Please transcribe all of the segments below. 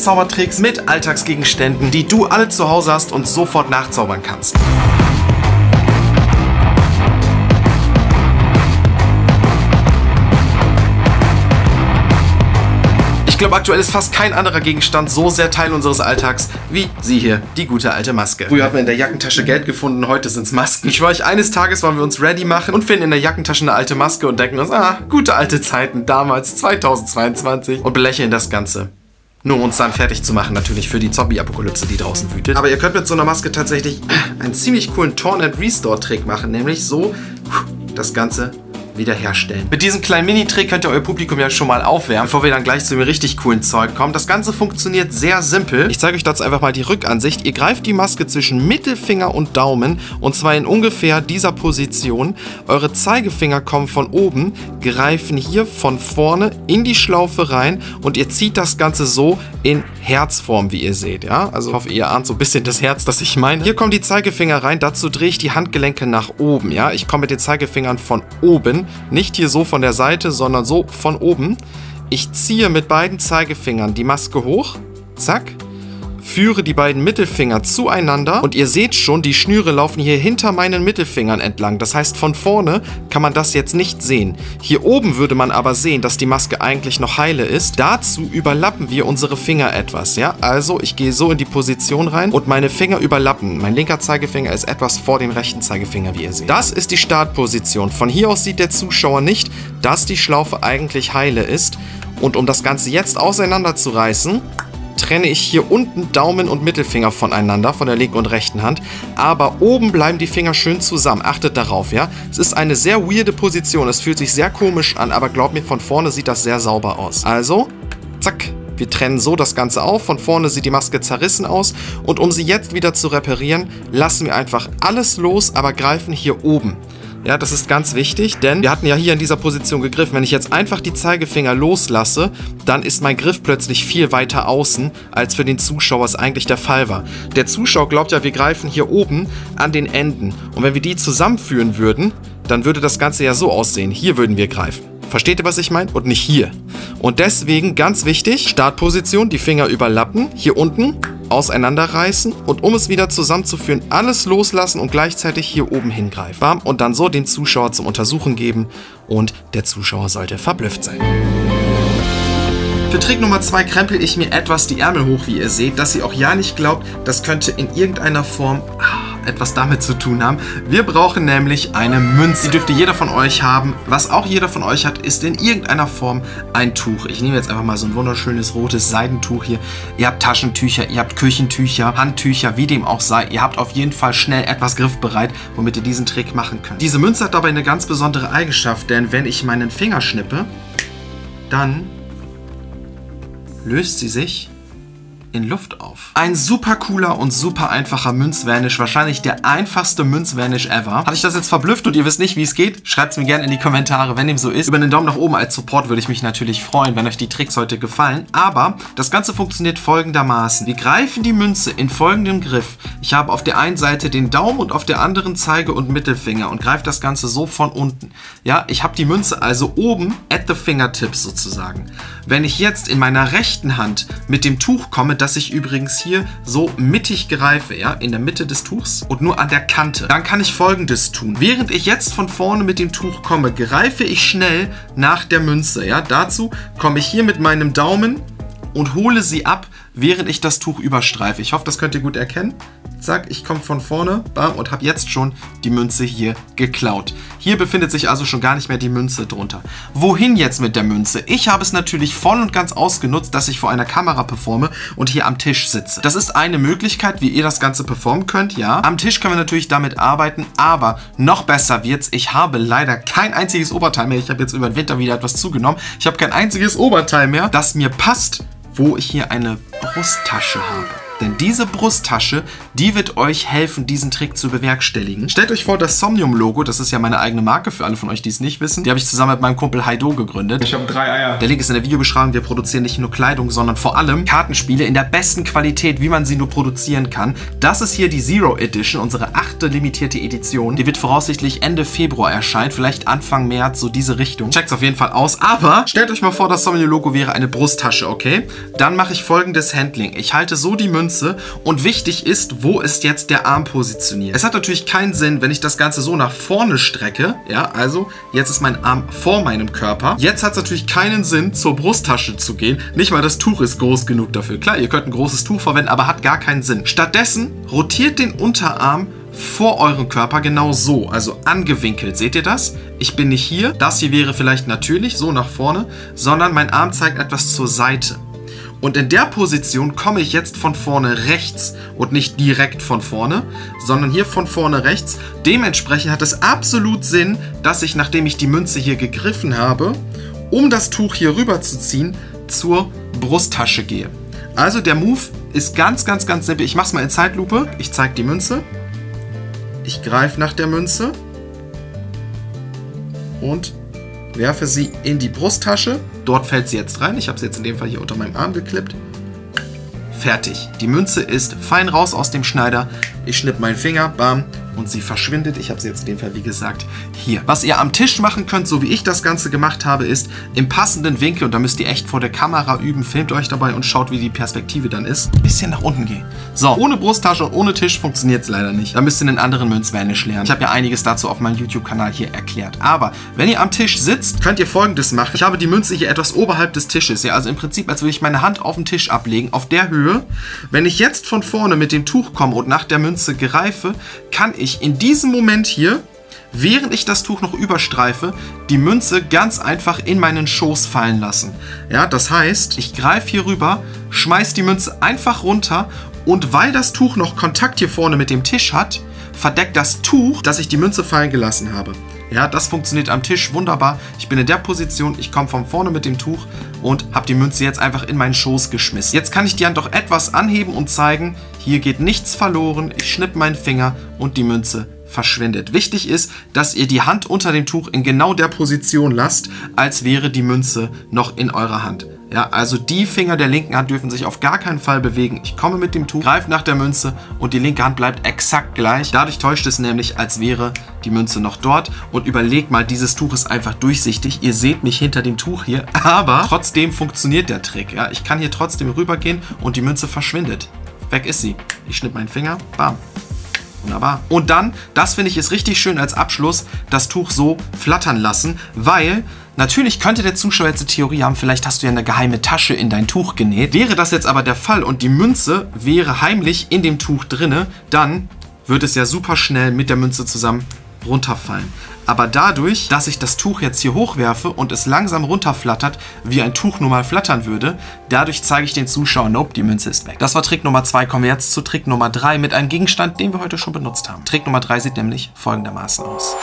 Zaubertricks mit Alltagsgegenständen, die du alle zu Hause hast und sofort nachzaubern kannst. Ich glaube, aktuell ist fast kein anderer Gegenstand so sehr Teil unseres Alltags wie sie hier, die gute alte Maske. Früher hat man in der Jackentasche Geld gefunden, heute sind es Masken. Ich schwöre euch, eines Tages wollen wir uns ready machen und finden in der Jackentasche eine alte Maske und denken uns, ah, gute alte Zeiten, damals 2022 und belächeln das Ganze. Nur um uns dann fertig zu machen, natürlich für die Zombie-Apokalypse, die draußen wütet. Aber ihr könnt mit so einer Maske tatsächlich einen ziemlich coolen Torn-and-Restore-Trick machen, nämlich so das Ganze wiederherstellen. Mit diesem kleinen Mini-Trick könnt ihr euer Publikum ja schon mal aufwärmen, bevor wir dann gleich zu dem richtig coolen Zeug kommen. Das Ganze funktioniert sehr simpel. Ich zeige euch dazu einfach mal die Rückansicht. Ihr greift die Maske zwischen Mittelfinger und Daumen und zwar in ungefähr dieser Position. Eure Zeigefinger kommen von oben, greifen hier von vorne in die Schlaufe rein und ihr zieht das Ganze so in Herzform, wie ihr seht. Ja? Also ich hoffe, ihr ahnt so ein bisschen das Herz, das ich meine. Hier kommen die Zeigefinger rein, dazu drehe ich die Handgelenke nach oben. Ja? Ich komme mit den Zeigefingern von oben. Nicht hier so von der Seite, sondern so von oben. Ich ziehe mit beiden Zeigefingern die Maske hoch. Zack. Führe die beiden Mittelfinger zueinander. Und ihr seht schon, die Schnüre laufen hier hinter meinen Mittelfingern entlang. Das heißt, von vorne kann man das jetzt nicht sehen. Hier oben würde man aber sehen, dass die Maske eigentlich noch heile ist. Dazu überlappen wir unsere Finger etwas. Ja? Also, ich gehe so in die Position rein und meine Finger überlappen. Mein linker Zeigefinger ist etwas vor dem rechten Zeigefinger, wie ihr seht. Das ist die Startposition. Von hier aus sieht der Zuschauer nicht, dass die Schlaufe eigentlich heile ist. Und um das Ganze jetzt auseinanderzureißen, trenne ich hier unten Daumen und Mittelfinger voneinander, von der linken und rechten Hand. Aber oben bleiben die Finger schön zusammen. Achtet darauf, ja? Es ist eine sehr weirde Position. Es fühlt sich sehr komisch an, aber glaubt mir, von vorne sieht das sehr sauber aus. Also, zack. Wir trennen so das Ganze auf. Von vorne sieht die Maske zerrissen aus. Und um sie jetzt wieder zu reparieren, lassen wir einfach alles los, aber greifen hier oben. Ja, das ist ganz wichtig, denn wir hatten ja hier in dieser Position gegriffen. Wenn ich jetzt einfach die Zeigefinger loslasse, dann ist mein Griff plötzlich viel weiter außen, als für den Zuschauer es eigentlich der Fall war. Der Zuschauer glaubt ja, wir greifen hier oben an den Enden. Und wenn wir die zusammenführen würden, dann würde das Ganze ja so aussehen. Hier würden wir greifen. Versteht ihr, was ich meine? Und nicht hier. Und deswegen, ganz wichtig, Startposition, die Finger überlappen, hier unten auseinanderreißen und um es wieder zusammenzuführen, alles loslassen und gleichzeitig hier oben hingreifen. Bam, und dann so den Zuschauer zum Untersuchen geben und der Zuschauer sollte verblüfft sein. Für Trick Nummer 2 krempel ich mir etwas die Ärmel hoch, wie ihr seht, dass ihr auch ja nicht glaubt, das könnte in irgendeiner Form etwas damit zu tun haben. Wir brauchen nämlich eine Münze. Die dürfte jeder von euch haben. Was auch jeder von euch hat, ist in irgendeiner Form ein Tuch. Ich nehme jetzt einfach mal so ein wunderschönes rotes Seidentuch hier. Ihr habt Taschentücher, ihr habt Küchentücher, Handtücher, wie dem auch sei. Ihr habt auf jeden Fall schnell etwas griffbereit, womit ihr diesen Trick machen könnt. Diese Münze hat dabei eine ganz besondere Eigenschaft, denn wenn ich meinen Finger schnippe, dann löst sie sich in Luft auf. Ein super cooler und super einfacher Münzvanish. Wahrscheinlich der einfachste Münzvanish ever. Hatte ich das jetzt verblüfft und ihr wisst nicht, wie es geht? Schreibt es mir gerne in die Kommentare, wenn dem so ist. Über einen Daumen nach oben als Support würde ich mich natürlich freuen, wenn euch die Tricks heute gefallen. Aber das Ganze funktioniert folgendermaßen. Wir greifen die Münze in folgendem Griff. Ich habe auf der einen Seite den Daumen und auf der anderen Zeige- und Mittelfinger und greife das Ganze so von unten. Ja, ich habe die Münze also oben at the fingertips sozusagen. Wenn ich jetzt in meiner rechten Hand mit dem Tuch komme, dass ich übrigens hier so mittig greife, ja, in der Mitte des Tuchs und nur an der Kante. Dann kann ich Folgendes tun. Während ich jetzt von vorne mit dem Tuch komme, greife ich schnell nach der Münze, ja. Dazu komme ich hier mit meinem Daumen und hole sie ab, während ich das Tuch überstreife. Ich hoffe, das könnt ihr gut erkennen. Zack, ich komme von vorne, bam, und habe jetzt schon die Münze hier geklaut. Hier befindet sich also schon gar nicht mehr die Münze drunter. Wohin jetzt mit der Münze? Ich habe es natürlich voll und ganz ausgenutzt, dass ich vor einer Kamera performe und hier am Tisch sitze. Das ist eine Möglichkeit, wie ihr das Ganze performen könnt, ja. Am Tisch können wir natürlich damit arbeiten, aber noch besser wird's. Ich habe leider kein einziges Oberteil mehr. Ich habe jetzt über den Winter wieder etwas zugenommen. Ich habe kein einziges Oberteil mehr, das mir passt, wo ich hier eine Brusttasche habe. Denn diese Brusttasche, die wird euch helfen, diesen Trick zu bewerkstelligen. Stellt euch vor, das Somnium-Logo, das ist ja meine eigene Marke für alle von euch, die es nicht wissen. Die habe ich zusammen mit meinem Kumpel Haido gegründet. Ich habe 3 Eier. Der Link ist in der Videobeschreibung. Wir produzieren nicht nur Kleidung, sondern vor allem Kartenspiele in der besten Qualität, wie man sie nur produzieren kann. Das ist hier die Zero Edition, unsere 8. limitierte Edition. Die wird voraussichtlich Ende Februar erscheinen, vielleicht Anfang März, so diese Richtung. Checkt's auf jeden Fall aus. Aber stellt euch mal vor, das Somnium-Logo wäre eine Brusttasche, okay? Dann mache ich folgendes Handling. Ich halte so die Münze und wichtig ist, wo ist jetzt der Arm positioniert. Es hat natürlich keinen Sinn, wenn ich das Ganze so nach vorne strecke, ja, also jetzt ist mein Arm vor meinem Körper. Jetzt hat es natürlich keinen Sinn, zur Brusttasche zu gehen, nicht mal das Tuch ist groß genug dafür. Klar, ihr könnt ein großes Tuch verwenden, aber hat gar keinen Sinn. Stattdessen rotiert den Unterarm vor eurem Körper genau so, also angewinkelt. Seht ihr das? Ich bin nicht hier, das hier wäre vielleicht natürlich so nach vorne, sondern mein Arm zeigt etwas zur Seite. Und in der Position komme ich jetzt von vorne rechts und nicht direkt von vorne, sondern hier von vorne rechts. Dementsprechend hat es absolut Sinn, dass ich, nachdem ich die Münze hier gegriffen habe, um das Tuch hier rüber zu ziehen, zur Brusttasche gehe. Also der Move ist ganz, ganz, ganz simpel. Ich mache es mal in Zeitlupe. Ich zeige die Münze. Ich greife nach der Münze und werfe sie in die Brusttasche. Dort fällt sie jetzt rein. Ich habe sie jetzt in dem Fall hier unter meinem Arm geklippt. Fertig. Die Münze ist fein raus aus dem Schneider. Ich schnipp meinen Finger, bam, und sie verschwindet. Ich habe sie jetzt in dem Fall, wie gesagt, hier. Was ihr am Tisch machen könnt, so wie ich das Ganze gemacht habe, ist im passenden Winkel, und da müsst ihr echt vor der Kamera üben, filmt euch dabei und schaut, wie die Perspektive dann ist, ein bisschen nach unten gehen. So, ohne Brusttasche und ohne Tisch funktioniert es leider nicht. Da müsst ihr einen anderen Münzvanish lernen. Ich habe ja einiges dazu auf meinem YouTube-Kanal hier erklärt. Aber wenn ihr am Tisch sitzt, könnt ihr Folgendes machen. Ich habe die Münze hier etwas oberhalb des Tisches, ja, also im Prinzip, als würde ich meine Hand auf den Tisch ablegen, auf der Höhe. Wenn ich jetzt von vorne mit dem Tuch komme und nach der Münze greife, kann ich in diesem Moment hier, während ich das Tuch noch überstreife, die Münze ganz einfach in meinen Schoß fallen lassen. Ja, das heißt, ich greife hier rüber, schmeiße die Münze einfach runter und weil das Tuch noch Kontakt hier vorne mit dem Tisch hat, verdeckt das Tuch, dass ich die Münze fallen gelassen habe. Ja, das funktioniert am Tisch wunderbar. Ich bin in der Position, ich komme von vorne mit dem Tuch und habe die Münze jetzt einfach in meinen Schoß geschmissen. Jetzt kann ich die Hand doch etwas anheben und zeigen, hier geht nichts verloren, ich schnipp meinen Finger und die Münze verschwindet. Wichtig ist, dass ihr die Hand unter dem Tuch in genau der Position lasst, als wäre die Münze noch in eurer Hand. Ja, also die Finger der linken Hand dürfen sich auf gar keinen Fall bewegen. Ich komme mit dem Tuch, greife nach der Münze und die linke Hand bleibt exakt gleich. Dadurch täuscht es nämlich, als wäre die Münze noch dort. Und überlegt mal, dieses Tuch ist einfach durchsichtig. Ihr seht mich hinter dem Tuch hier, aber trotzdem funktioniert der Trick. Ja, ich kann hier trotzdem rübergehen und die Münze verschwindet. Weg ist sie. Ich schnipp meinen Finger, bam. Wunderbar. Und dann, das finde ich ist richtig schön als Abschluss, das Tuch so flattern lassen, weil natürlich könnte der Zuschauer jetzt eine Theorie haben, vielleicht hast du ja eine geheime Tasche in dein Tuch genäht. Wäre das jetzt aber der Fall und die Münze wäre heimlich in dem Tuch drinne, dann wird es ja super schnell mit der Münze zusammen runterfallen. Aber dadurch, dass ich das Tuch jetzt hier hochwerfe und es langsam runterflattert, wie ein Tuch nun mal flattern würde, dadurch zeige ich den Zuschauern, nope, die Münze ist weg. Das war Trick Nummer 2, kommen wir jetzt zu Trick Nummer 3 mit einem Gegenstand, den wir heute schon benutzt haben. Trick Nummer 3 sieht nämlich folgendermaßen aus.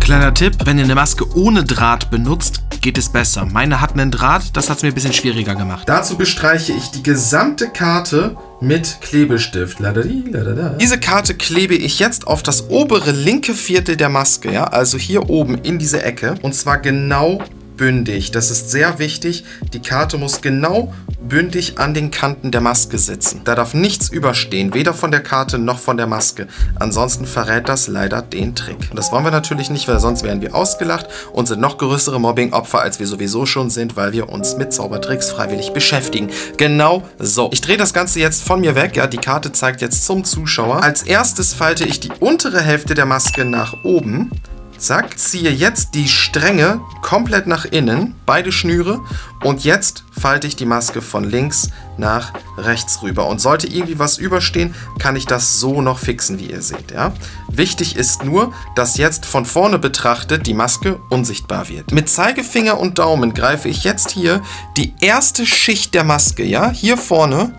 Kleiner Tipp, wenn ihr eine Maske ohne Draht benutzt, geht es besser. Meine hat einen Draht, das hat es mir ein bisschen schwieriger gemacht. Dazu bestreiche ich die gesamte Karte mit Klebestift. Ladadi, ladada. Diese Karte klebe ich jetzt auf das obere linke Viertel der Maske, ja, also hier oben in diese Ecke, und zwar genau bündig. Das ist sehr wichtig. Die Karte muss genau bündig an den Kanten der Maske sitzen. Da darf nichts überstehen, weder von der Karte noch von der Maske. Ansonsten verrät das leider den Trick. Und das wollen wir natürlich nicht, weil sonst werden wir ausgelacht und sind noch größere Mobbing-Opfer, als wir sowieso schon sind, weil wir uns mit Zaubertricks freiwillig beschäftigen. Genau so. Ich drehe das Ganze jetzt von mir weg. Ja, die Karte zeigt jetzt zum Zuschauer. Als erstes falte ich die untere Hälfte der Maske nach oben. Zack, ziehe jetzt die Stränge komplett nach innen, beide Schnüre, und jetzt falte ich die Maske von links nach rechts rüber. Und sollte irgendwie was überstehen, kann ich das so noch fixen, wie ihr seht. Ja? Wichtig ist nur, dass jetzt von vorne betrachtet die Maske unsichtbar wird. Mit Zeigefinger und Daumen greife ich jetzt hier die erste Schicht der Maske, ja, hier vorne,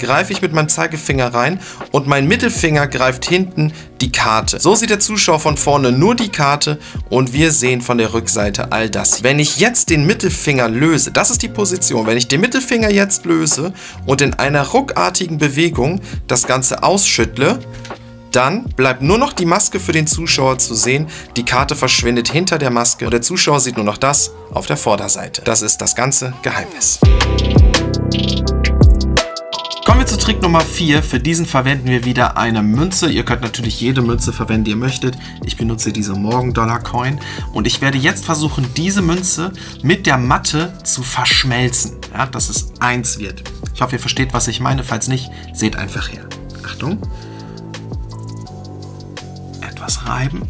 greife ich mit meinem Zeigefinger rein und mein Mittelfinger greift hinten die Karte. So sieht der Zuschauer von vorne nur die Karte und wir sehen von der Rückseite all das. Wenn ich jetzt den Mittelfinger löse, das ist die Position, wenn ich den Mittelfinger jetzt löse und in einer ruckartigen Bewegung das Ganze ausschüttle, dann bleibt nur noch die Maske für den Zuschauer zu sehen. Die Karte verschwindet hinter der Maske und der Zuschauer sieht nur noch das auf der Vorderseite. Das ist das ganze Geheimnis. Kommen wir zu Trick Nummer 4. Für diesen verwenden wir wieder eine Münze. Ihr könnt natürlich jede Münze verwenden, die ihr möchtet. Ich benutze diese Morgendollar-Coin und ich werde jetzt versuchen, diese Münze mit der Matte zu verschmelzen, ja, dass es eins wird. Ich hoffe, ihr versteht, was ich meine. Falls nicht, seht einfach her. Achtung. Etwas reiben.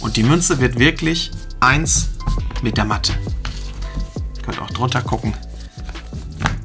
Und die Münze wird wirklich eins mit der Matte. Ihr könnt auch drunter gucken.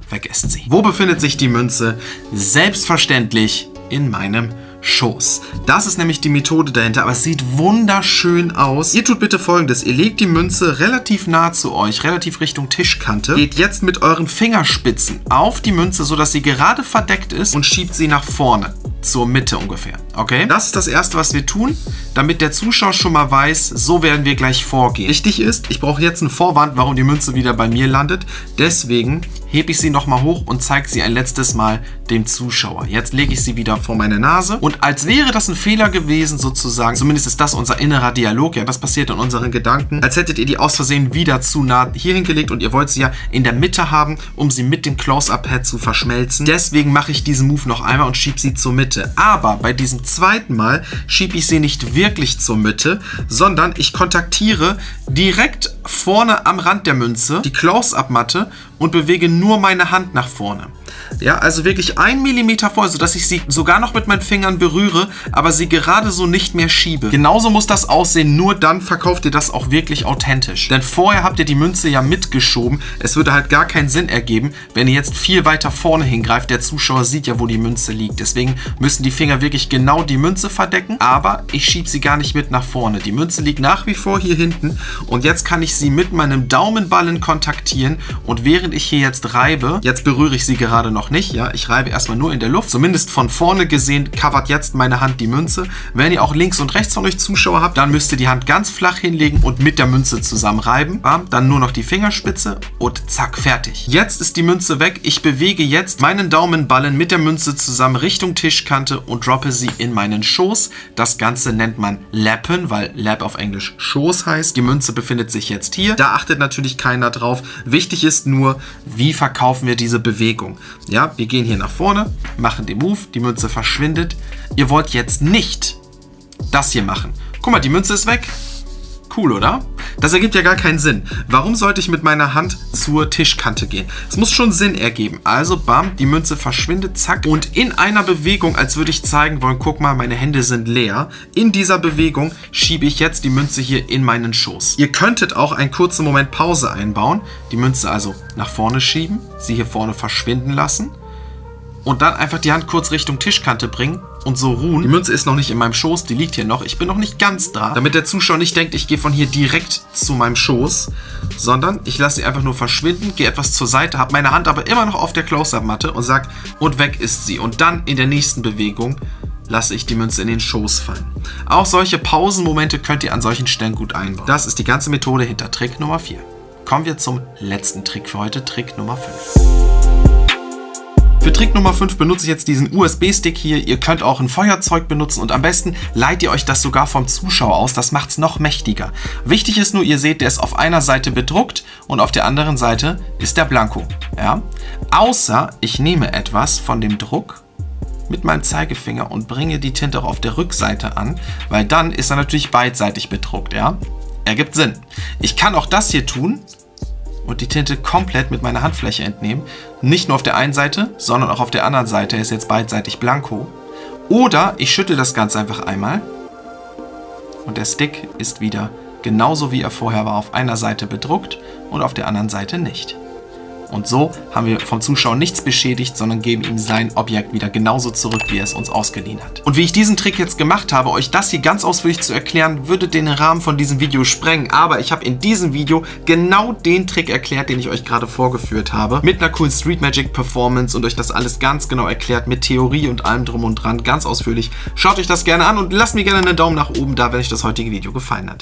Vergesst sie. Wo befindet sich die Münze? Selbstverständlich in meinem Schoß. Das ist nämlich die Methode dahinter, aber es sieht wunderschön aus. Ihr tut bitte Folgendes. Ihr legt die Münze relativ nah zu euch, relativ Richtung Tischkante. Geht jetzt mit euren Fingerspitzen auf die Münze, sodass sie gerade verdeckt ist und schiebt sie nach vorne. Zur Mitte ungefähr, okay? Das ist das Erste, was wir tun, damit der Zuschauer schon mal weiß, so werden wir gleich vorgehen. Wichtig ist, ich brauche jetzt einen Vorwand, warum die Münze wieder bei mir landet. Deswegen hebe ich sie nochmal hoch und zeige sie ein letztes Mal dem Zuschauer. Jetzt lege ich sie wieder vor meine Nase und als wäre das ein Fehler gewesen sozusagen, zumindest ist das unser innerer Dialog, ja, das passiert in unseren Gedanken, als hättet ihr die aus Versehen wieder zu nah hier hingelegt und ihr wollt sie ja in der Mitte haben, um sie mit dem Close-Up-Pad zu verschmelzen. Deswegen mache ich diesen Move noch einmal und schiebe sie zur Mitte. Aber bei diesem zweiten Mal schiebe ich sie nicht wirklich zur Mitte, sondern ich kontaktiere direkt vorne am Rand der Münze die Close-Up-Matte und bewege nur meine Hand nach vorne. Ja, also wirklich 1 mm vor, sodass ich sie sogar noch mit meinen Fingern berühre, aber sie gerade so nicht mehr schiebe. Genauso muss das aussehen, nur dann verkauft ihr das auch wirklich authentisch. Denn vorher habt ihr die Münze ja mitgeschoben. Es würde halt gar keinen Sinn ergeben, wenn ihr jetzt viel weiter vorne hingreift. Der Zuschauer sieht ja, wo die Münze liegt. Deswegen müssen die Finger wirklich genau die Münze verdecken, aber ich schiebe sie gar nicht mit nach vorne. Die Münze liegt nach wie vor hier hinten und jetzt kann ich sie mit meinem Daumenballen kontaktieren und während ich hier jetzt reibe, jetzt berühre ich sie gerade noch nicht, ja, ich reibe erstmal nur in der Luft, zumindest von vorne gesehen, covert jetzt meine Hand die Münze. Wenn ihr auch links und rechts von euch Zuschauer habt, dann müsst ihr die Hand ganz flach hinlegen und mit der Münze zusammen reiben, dann nur noch die Fingerspitze und zack, fertig. Jetzt ist die Münze weg, ich bewege jetzt meinen Daumenballen mit der Münze zusammen Richtung Tischkante und droppe sie in meinen Schoß. Das Ganze nennt man Lappen, weil Lap auf Englisch Schoß heißt. Die Münze befindet sich jetzt hier, da achtet natürlich keiner drauf. Wichtig ist nur, wie verkaufen wir diese Bewegung? Ja, wir gehen hier nach vorne, machen den Move, die Münze verschwindet. Ihr wollt jetzt nicht das hier machen. Guck mal, die Münze ist weg. Cool, oder? Das ergibt ja gar keinen Sinn. Warum sollte ich mit meiner Hand zur Tischkante gehen? Es muss schon Sinn ergeben. Also, bam, die Münze verschwindet, zack. Und in einer Bewegung, als würde ich zeigen wollen, guck mal, meine Hände sind leer. In dieser Bewegung schiebe ich jetzt die Münze hier in meinen Schoß. Ihr könntet auch einen kurzen Moment Pause einbauen. Die Münze also nach vorne schieben, sie hier vorne verschwinden lassen. Und dann einfach die Hand kurz Richtung Tischkante bringen und so ruhen. Die Münze ist noch nicht in meinem Schoß, die liegt hier noch. Ich bin noch nicht ganz da, damit der Zuschauer nicht denkt, ich gehe von hier direkt zu meinem Schoß, sondern ich lasse sie einfach nur verschwinden, gehe etwas zur Seite, habe meine Hand aber immer noch auf der Close-Up-Matte und sage, und weg ist sie. Und dann in der nächsten Bewegung lasse ich die Münze in den Schoß fallen. Auch solche Pausenmomente könnt ihr an solchen Stellen gut einbauen. Das ist die ganze Methode hinter Trick Nummer 4. Kommen wir zum letzten Trick für heute, Trick Nummer 5. Für Trick Nummer 5 benutze ich jetzt diesen USB-Stick hier. Ihr könnt auch ein Feuerzeug benutzen und am besten leiht ihr euch das sogar vom Zuschauer aus. Das macht es noch mächtiger. Wichtig ist nur, ihr seht, der ist auf einer Seite bedruckt und auf der anderen Seite ist der Blanko. Ja? Außer ich nehme etwas von dem Druck mit meinem Zeigefinger und bringe die Tinte auch auf der Rückseite an, weil dann ist er natürlich beidseitig bedruckt. Ja? Ergibt Sinn. Ich kann auch das hier tun und die Tinte komplett mit meiner Handfläche entnehmen. Nicht nur auf der einen Seite, sondern auch auf der anderen Seite. Er ist jetzt beidseitig blanko. Oder ich schüttle das Ganze einfach einmal. Und der Stick ist wieder genauso wie er vorher war, auf einer Seite bedruckt und auf der anderen Seite nicht. Und so haben wir vom Zuschauer nichts beschädigt, sondern geben ihm sein Objekt wieder genauso zurück, wie er es uns ausgeliehen hat. Und wie ich diesen Trick jetzt gemacht habe, euch das hier ganz ausführlich zu erklären, würde den Rahmen von diesem Video sprengen. Aber ich habe in diesem Video genau den Trick erklärt, den ich euch gerade vorgeführt habe. Mit einer coolen Street Magic Performance und euch das alles ganz genau erklärt, mit Theorie und allem drum und dran, ganz ausführlich. Schaut euch das gerne an und lasst mir gerne einen Daumen nach oben da, wenn euch das heutige Video gefallen hat.